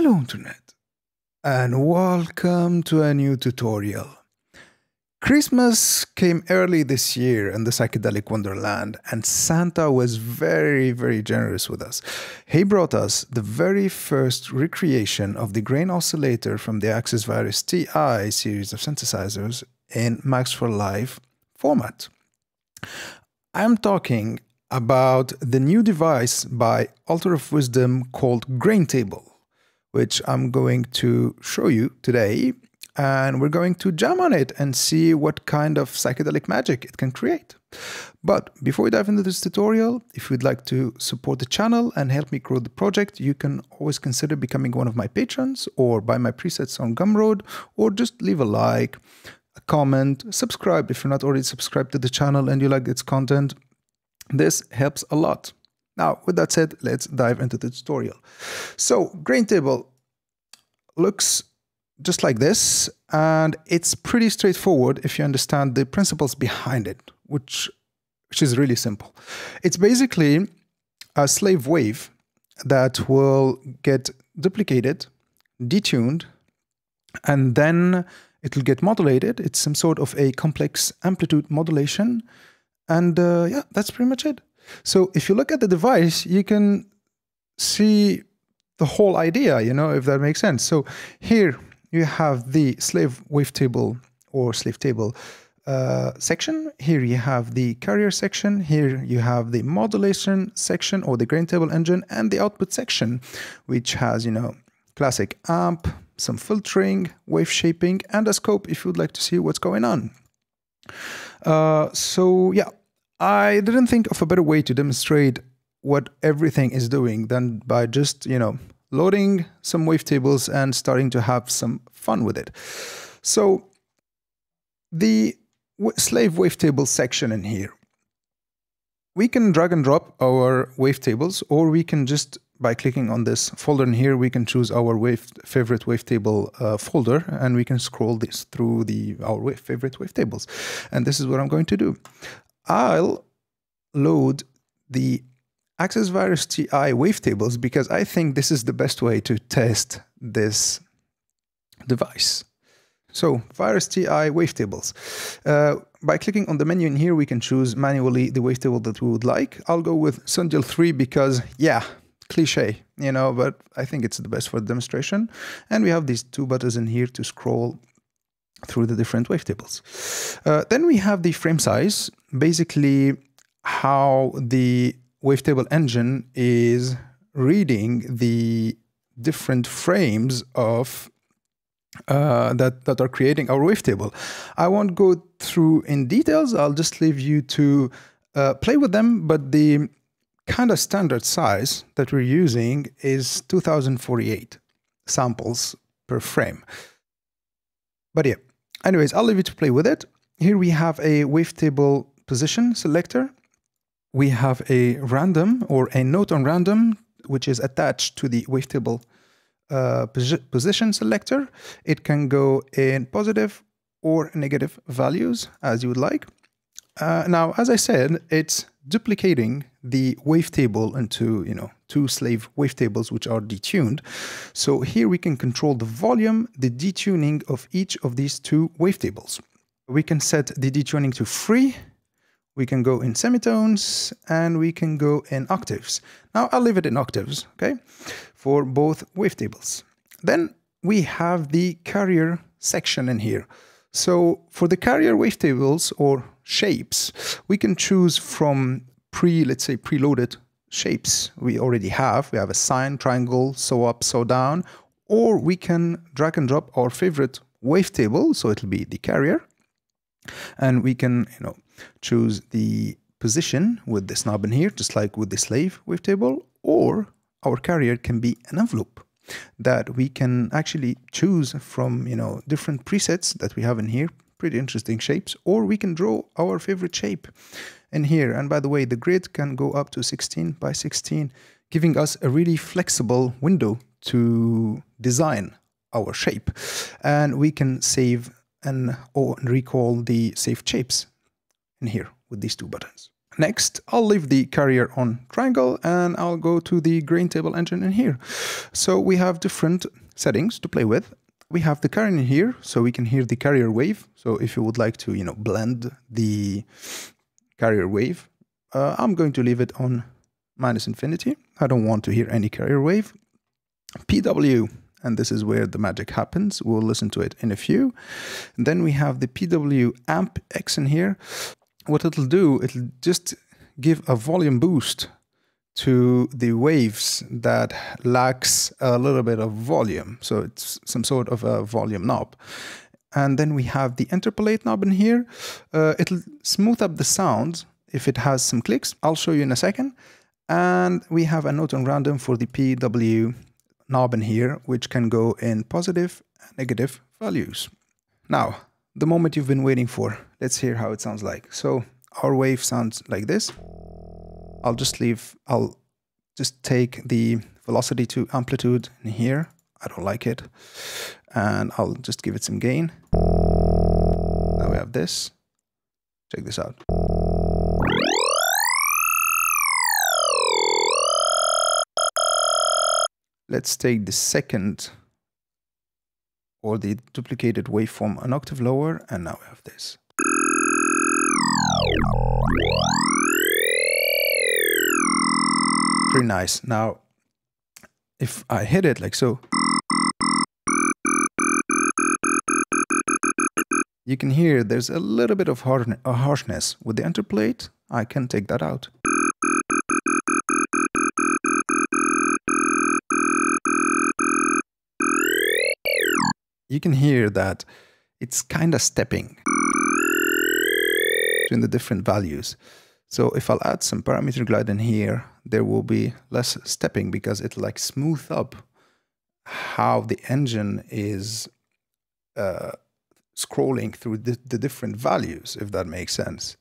Hello Internet, and welcome to a new tutorial. Christmas came early this year in the psychedelic wonderland, and Santa was very generous with us. He brought us the very first recreation of the grain oscillator from the Access Virus TI series of synthesizers in Max for Live format. I'm talking about the new device by Altar of Wisdom called GrainTable, which I'm going to show you today, and we're going to jam on it and see what kind of psychedelic magic it can create. But before we dive into this tutorial, if you'd like to support the channel and help me grow the project, you can always consider becoming one of my patrons or buy my presets on Gumroad, or just leave a like, a comment, subscribe if you're not already subscribed to the channel and you like its content. This helps a lot. Now, with that said, let's dive into the tutorial. So, GrainTable looks just like this, and it's pretty straightforward if you understand the principles behind it, which is really simple. It's basically a slave wave that will get duplicated, detuned, and then it'll get modulated. It's some sort of a complex amplitude modulation, and yeah, that's pretty much it. So if you look at the device, you can see the whole idea, you know, if that makes sense. So here you have the slave wavetable or slave table section. Here you have the carrier section. Here you have the modulation section or the grain table engine, and the output section, which has, you know, classic amp, some filtering, wave shaping, and a scope if you'd like to see what's going on. So yeah, I didn't think of a better way to demonstrate what everything is doing than by just, you know, loading some wavetables and starting to have some fun with it. So the slave wavetable section in here, we can drag and drop our wavetables, or we can just, by clicking on this folder in here, we can choose our favorite wavetable folder, and we can scroll this through our favorite wavetables. And this is what I'm going to do. I'll load the Access Virus TI wavetables because I think this is the best way to test this device. So, Virus TI wavetables. By clicking on the menu in here, we can choose manually the wavetable that we would like. I'll go with Sundial 3 because, yeah, cliche, you know, but I think it's the best for the demonstration. And we have these two buttons in here to scroll through the different wavetables. Then we have the frame size, basically how the wavetable engine is reading the different frames of that are creating our wavetable. I won't go through in details. I'll just leave you to play with them, but the kind of standard size that we're using is 2048 samples per frame. But yeah, anyways, I'll leave you to play with it. Here we have a wavetable position selector. We have a random or a note on random, which is attached to the wavetable position selector. It can go in positive or negative values as you would like. Now, as I said, it's duplicating the wavetable into, you know, two slave wavetables which are detuned. So here we can control the volume, the detuning of each of these two wavetables. We can set the detuning to free, we can go in semitones, and we can go in octaves. Now I'll leave it in octaves, okay, for both wavetables. Then we have the carrier section in here. So for the carrier wavetables or shapes, we can choose from preloaded shapes we already have. We have a sine, triangle, so up, so down, or we can drag and drop our favorite wavetable, so it'll be the carrier, and we can, you know, choose the position with this knob in here, just like with the slave wavetable, or our carrier can be an envelope that we can actually choose from, you know, different presets that we have in here, pretty interesting shapes, or we can draw our favorite shape in here. And by the way, the grid can go up to 16 by 16, giving us a really flexible window to design our shape, and we can save and recall the saved shapes in here with these two buttons. Next, I'll leave the carrier on triangle and I'll go to the GrainTable engine in here. So we have different settings to play with. We have the carrier in here, so we can hear the carrier wave. So if you would like to, blend the carrier wave, I'm going to leave it on -infinity. I don't want to hear any carrier wave. PW, and this is where the magic happens. We'll listen to it in a few. And then we have the PW amp X in here. What it'll do, it'll just give a volume boost to the waves that lacks a little bit of volume. So it's some sort of a volume knob. And then we have the interpolate knob in here. It'll smooth up the sound if it has some clicks. I'll show you in a second. And we have a note on random for the PW knob in here, which can go in positive and negative values. Now, the moment you've been waiting for, let's hear how it sounds like. So our wave sounds like this. I'll just take the velocity to amplitude in here. I don't like it. And I'll just give it some gain. Now we have this. Check this out. Let's take the second or the duplicated waveform an octave lower, and now we have this. Pretty nice. Now, if I hit it like so, you can hear there's a little bit of harshness. With the interplate, I can take that out. You can hear that it's kind of stepping between the different values. So if I'll add some parameter glide in here, there will be less stepping because it'll like smooth up how the engine is scrolling through the different values, if that makes sense.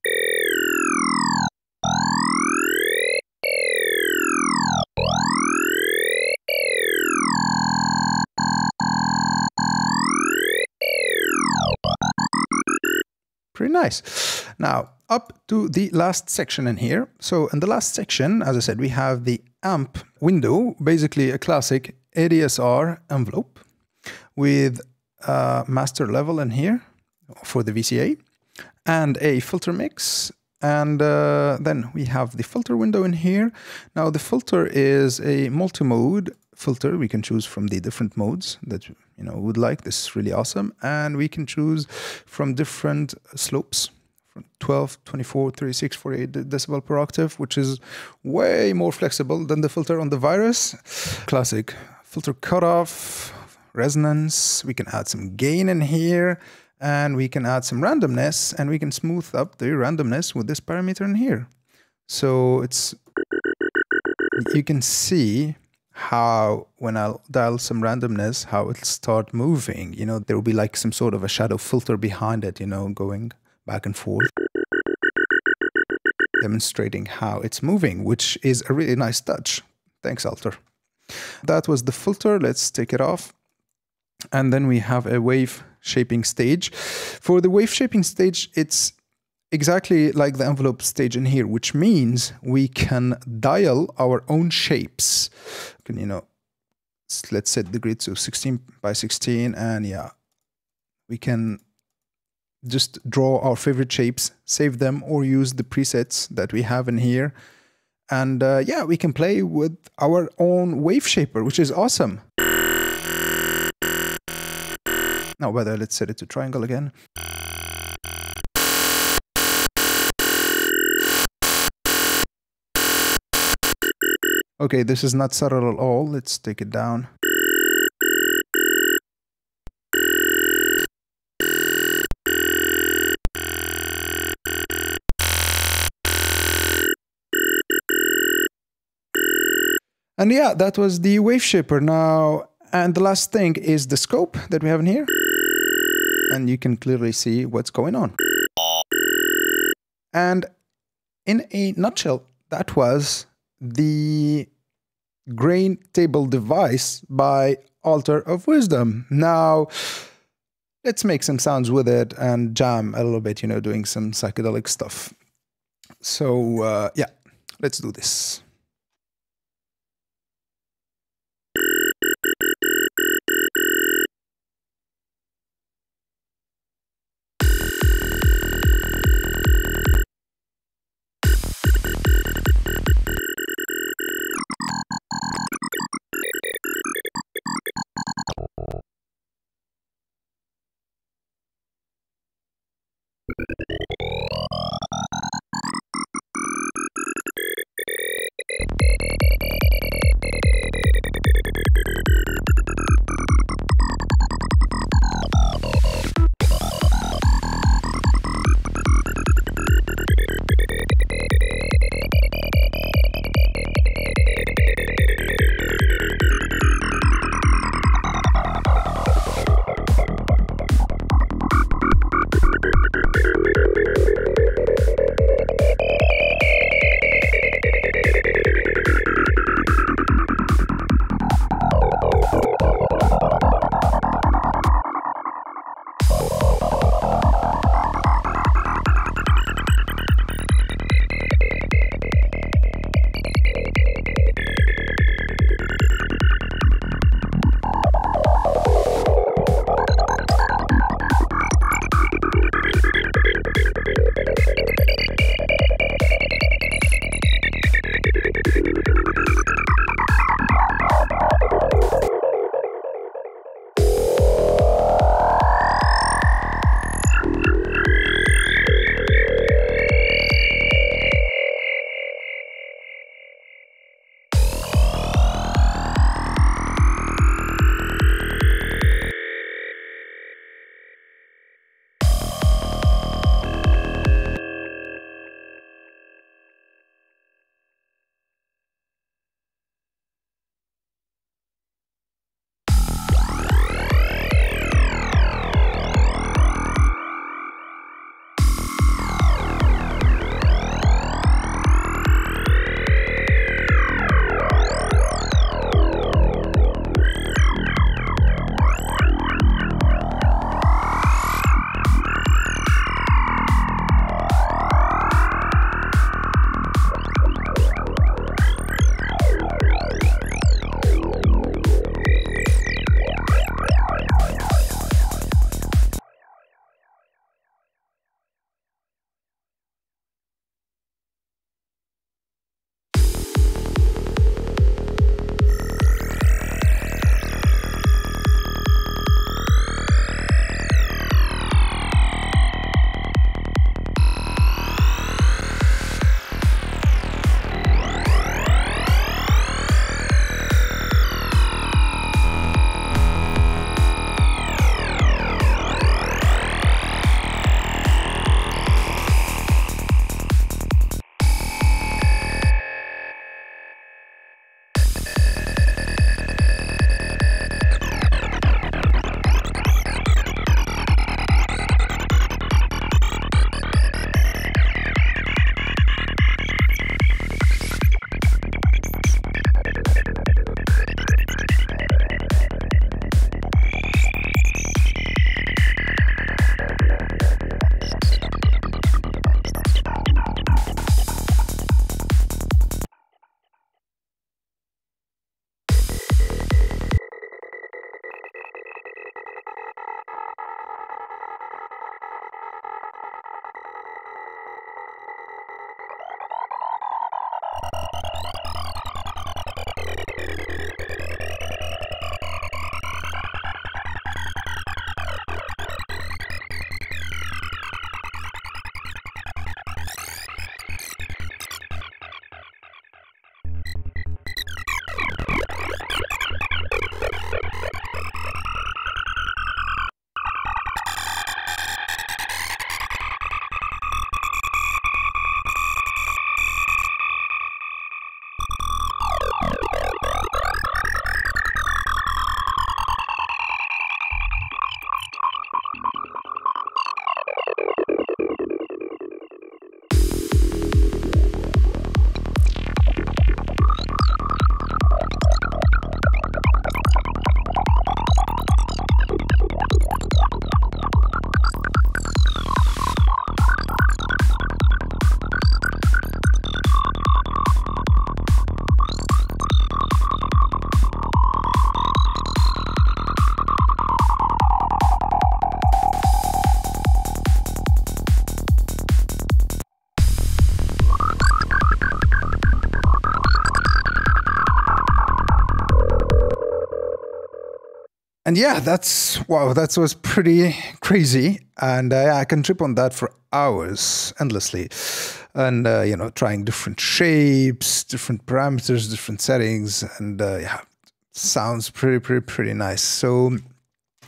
Pretty nice. Now, up to the last section in here. So in the last section, as I said, we have the amp window, basically a classic ADSR envelope with a master level in here for the VCA and a filter mix. And then we have the filter window in here. Now the filter is a multi-mode filter. We can choose from the different modes that we would like. This is really awesome. And we can choose from different slopes, from 12, 24, 36, 48 decibel per octave, which is way more flexible than the filter on the Virus. Classic filter cutoff, resonance. We can add some gain in here, and we can add some randomness, and we can smooth up the randomness with this parameter in here. So it's, you can see how when I'll dial some randomness, how it'll start moving. There will be like some sort of a shadow filter behind it, going back and forth, demonstrating how it's moving, which is a really nice touch. Thanks, Altar. That was the filter. Let's take it off. And then we have a wave shaping stage. For the wave shaping stage, it's exactly like the envelope stage in here, which means we can dial our own shapes. Can, let's set the grid to 16 by 16, and yeah, we can just draw our favorite shapes, save them, or use the presets that we have in here. And yeah, we can play with our own wave shaper, which is awesome. Now, let's set it to triangle again. Okay, this is not subtle at all. Let's take it down. And yeah, that was the wave shaper. Now, and the last thing is the scope that we have in here. And you can clearly see what's going on. And in a nutshell, that was the GrainTable device by Altar of Wisdom. Now, let's make some sounds with it and jam a little bit, doing some psychedelic stuff. So yeah, let's do this. And yeah, that was pretty crazy. And I can trip on that for hours endlessly. And, you know, trying different shapes, different parameters, different settings. And yeah, sounds pretty nice. So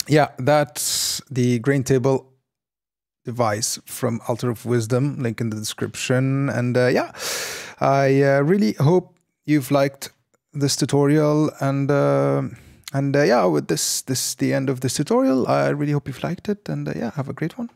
yeah, that's the GrainTable device from Altar of Wisdom, link in the description. And yeah, I really hope you've liked this tutorial. And yeah, with this the end of this tutorial. I really hope you've liked it, and yeah, have a great one.